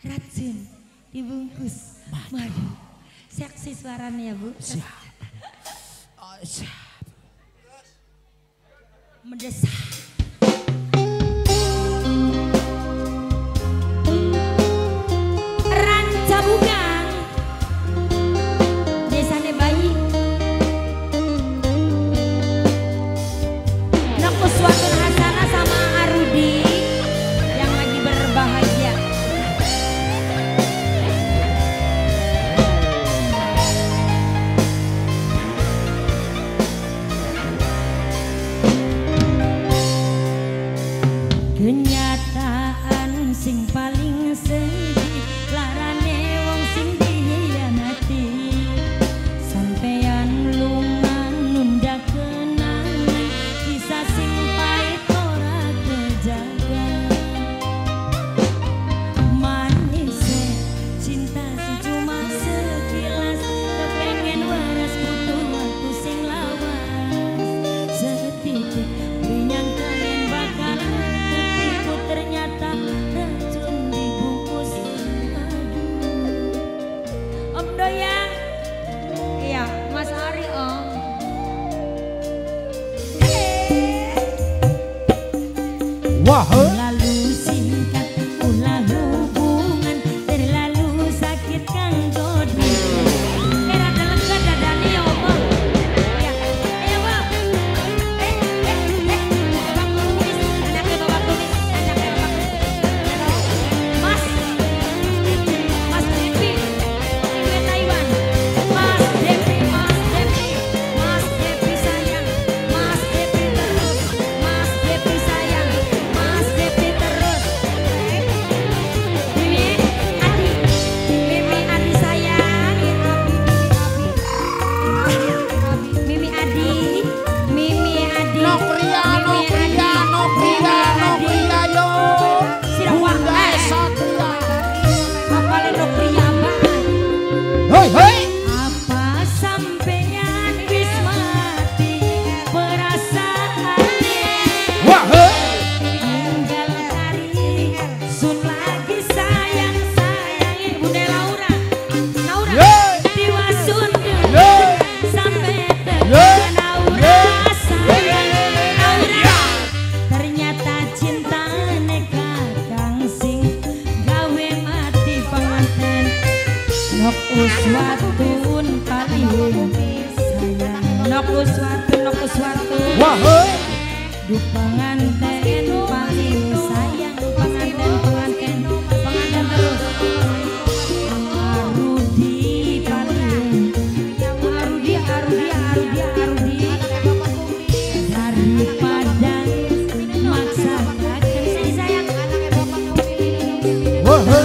Racun dibungkus madu. Seksi suaranya ya Bu. Siap. Oh, siap. Mendesak. Kenyataan sing paling sedih, larane wong sing dihianati. Sampeyan lungan nunda kenangan, kisah sing pahit ora kejaga. Manisnya cinta sing cuma sekilas, kepengen waras butuh waktu sing lawas. Setitik lalu singkat pula hubungan, terlalu sakit kan dodi. Rada lega dadane ya omong. Ya, ayo Bang. Bang kumis, anaknya Bapak kumis, anaknya Bapak kumis. Mas Devi, ke Taiwan. Mas Devi sayang, Mas Devi terus, Mas Devi sayang. Uswatun palihun sayang, nok uswatun wahai dupangan ten palihun sayang, penganten terus Arudi daripada maksa kasih sayang wahai.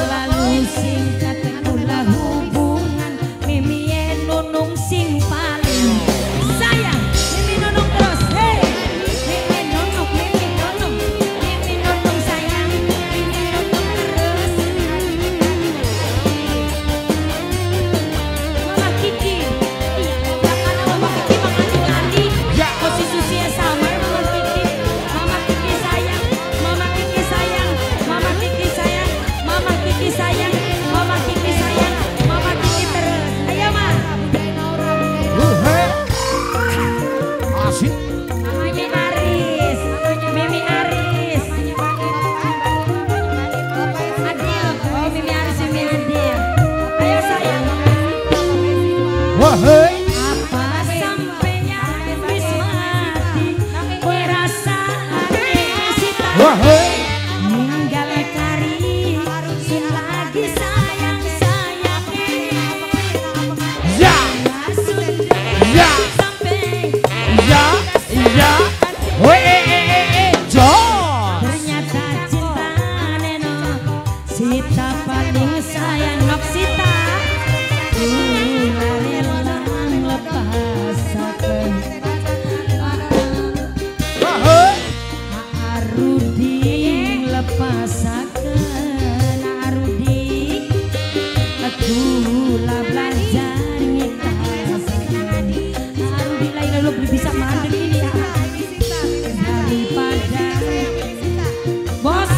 Bos,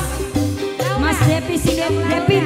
Mas Depi, Depi.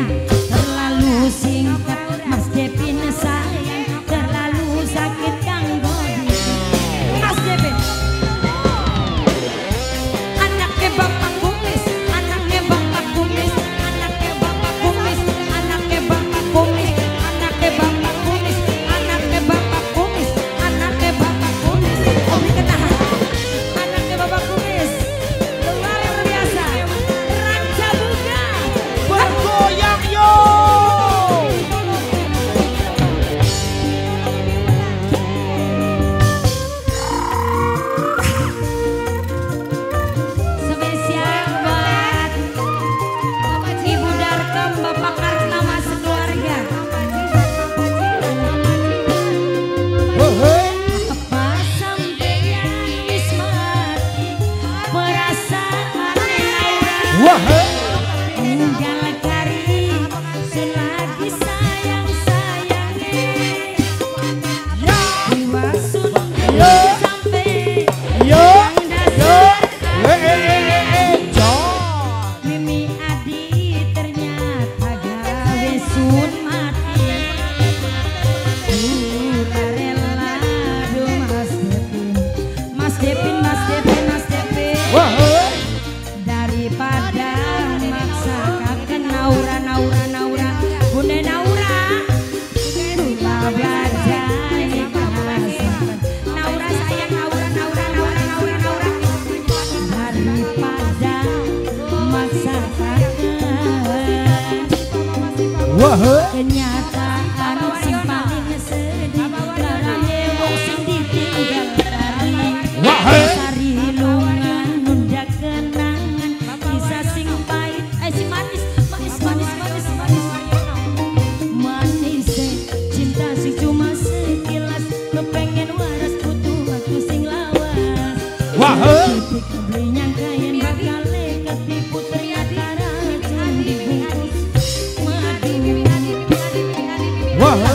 Kenyataan sing paling sedih, larane wong sing ditinggal lari. Sari lungan nunda kenangan, kisah sing pahit, sing manis, manis, manis, manis, manis, manis. Cinta sing cuma sekilas, kepengen waras butuh waktu sing lawas. Wah.